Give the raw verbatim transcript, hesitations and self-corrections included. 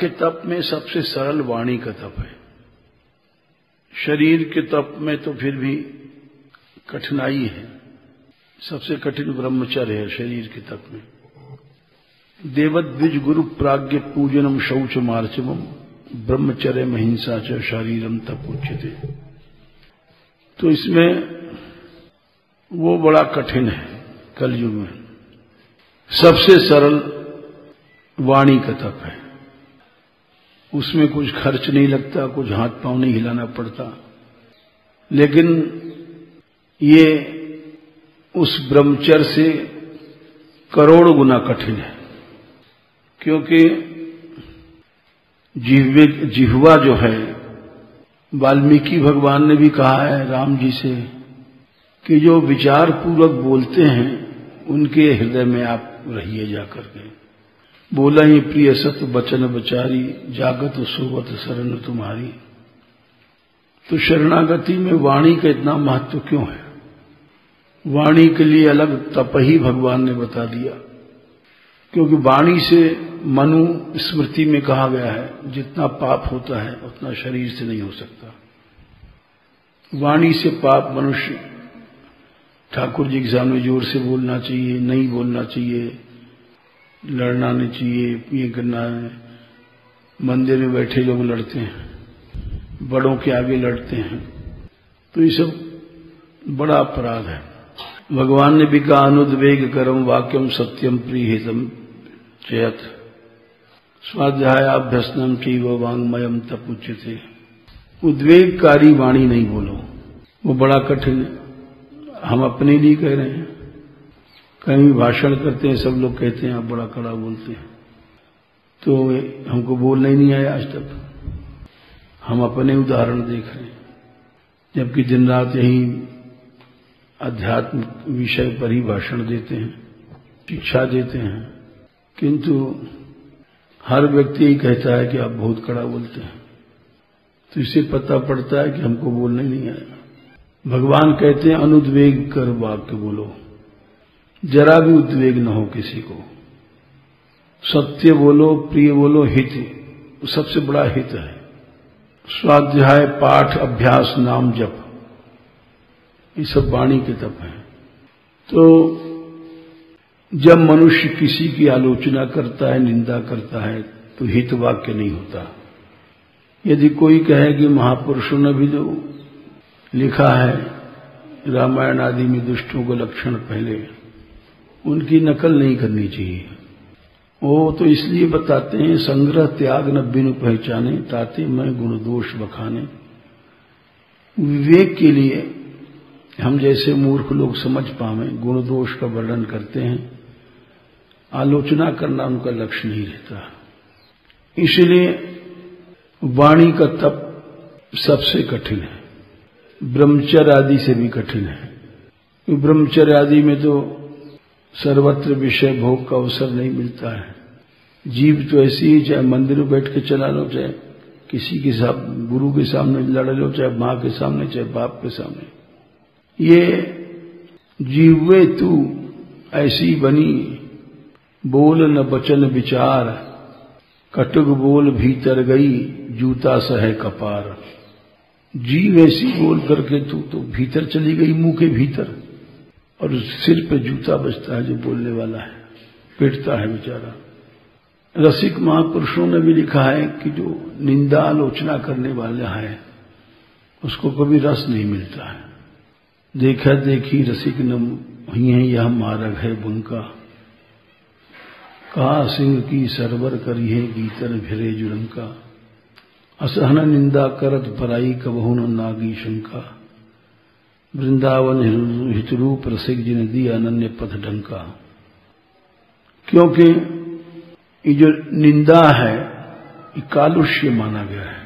के तप में सबसे सरल वाणी का तप है। शरीर के तप में तो फिर भी कठिनाई है, सबसे कठिन ब्रह्मचर्य है शरीर के तप में। देवद्विज गुरु प्राज्ञ पूजनम शौच मार्चवम ब्रह्मचर्य महिंसा च शरीरम तप उच्यते। तो इसमें वो बड़ा कठिन है कलयुग में। सबसे सरल वाणी का तप है, उसमें कुछ खर्च नहीं लगता, कुछ हाथ पांव नहीं हिलाना पड़ता, लेकिन ये उस ब्रह्मचर्य से करोड़ गुना कठिन है। क्योंकि जिह्वे जिह्वा जो है, वाल्मीकि भगवान ने भी कहा है राम जी से कि जो विचार पूर्वक बोलते हैं उनके हृदय में आप रहिए जाकर के। बोला ही प्रिय सत बचन बचारी, जागत सोवत शरण तुम्हारी। तो शरणागति में वाणी का इतना महत्व क्यों है? वाणी के लिए अलग तप ही भगवान ने बता दिया, क्योंकि वाणी से मनु स्मृति में कहा गया है जितना पाप होता है उतना शरीर से नहीं हो सकता। वाणी से पाप मनुष्य, ठाकुर जी के सामने जोर से बोलना चाहिए, नहीं बोलना चाहिए, लड़ना नहीं चाहिए, ये करना है। मंदिर में बैठे लोग लड़ते हैं, बड़ों के आगे लड़ते हैं, तो ये सब बड़ा अपराध है। भगवान ने भी कहा अनुद्वेग करम वाक्यम सत्यम प्रिय हितम चेत स्वाध्याय अभ्यसनम चैव वांग्मयम तप उच्यते। उद्वेगकारी वाणी नहीं बोलो, वो बड़ा कठिन है। हम अपने लिए कह रहे हैं, कहीं भाषण करते हैं सब लोग कहते हैं आप बड़ा कड़ा बोलते हैं, तो हमको बोलना ही नहीं आया आज तक। हम अपने उदाहरण देख रहे हैं, जबकि दिन रात यही अध्यात्म विषय पर ही भाषण देते हैं, शिक्षा देते हैं, किंतु हर व्यक्ति ही कहता है कि आप बहुत कड़ा बोलते हैं। तो इसे पता पड़ता है कि हमको बोलना ही नहीं आया। भगवान कहते हैं अनुद्वेग कर वाक्य बोलो, जरा भी उद्वेग न हो किसी को। सत्य बोलो, प्रिय बोलो, हित, सबसे बड़ा हित है। स्वाध्याय पाठ अभ्यास नाम जप, ये सब वाणी के तप है। तो जब मनुष्य किसी की आलोचना करता है, निंदा करता है, तो हित वाक्य नहीं होता। यदि कोई कहे कि महापुरुषों ने भी जो लिखा है रामायण आदि में दुष्टों को लक्षण पहले, उनकी नकल नहीं करनी चाहिए। वो तो इसलिए बताते हैं संग्रह त्याग न बिनु पहचाने, ताते मैं गुणदोष बखाने। विवेक के लिए हम जैसे मूर्ख लोग समझ पावे, गुणदोष का वर्णन करते हैं, आलोचना करना उनका लक्ष्य नहीं रहता। इसलिए वाणी का तप सबसे कठिन है, ब्रह्मचर्य आदि से भी कठिन है। ब्रह्मचर्य आदि में तो सर्वत्र विषय भोग का अवसर नहीं मिलता है। जीव तो ऐसी ही, चाहे मंदिर में बैठ के चला लो, चाहे किसी के साथ गुरु के सामने लड़ लो, चाहे माँ के सामने, चाहे बाप के सामने, ये जीवे तू ऐसी बनी। बोल न बचन विचार, कटुक बोल भीतर गई, जूता सह कपार। जीव ऐसी बोल करके तू तो भीतर चली गई, मुंह के भीतर, और सिर पे जूता बजता है जो बोलने वाला है, पिटता है बेचारा। रसिक महापुरुषों ने भी लिखा है कि जो निंदा आलोचना करने वाला है उसको कभी रस नहीं मिलता है। देखा देखी रसिक न हुई है, यह मारग है बुनका। कहा सिंह की सरवर करी है, गीतर भिरे जुरंका। असहन निंदा करत पराई, कबहु न नागी शंका। वृंदावन हितरूप रसिक जी ने दी अनन्य पथ ढंका। क्योंकि ये जो निंदा है ये कालुष्य माना गया है।